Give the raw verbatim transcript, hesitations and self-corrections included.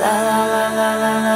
la la la la la.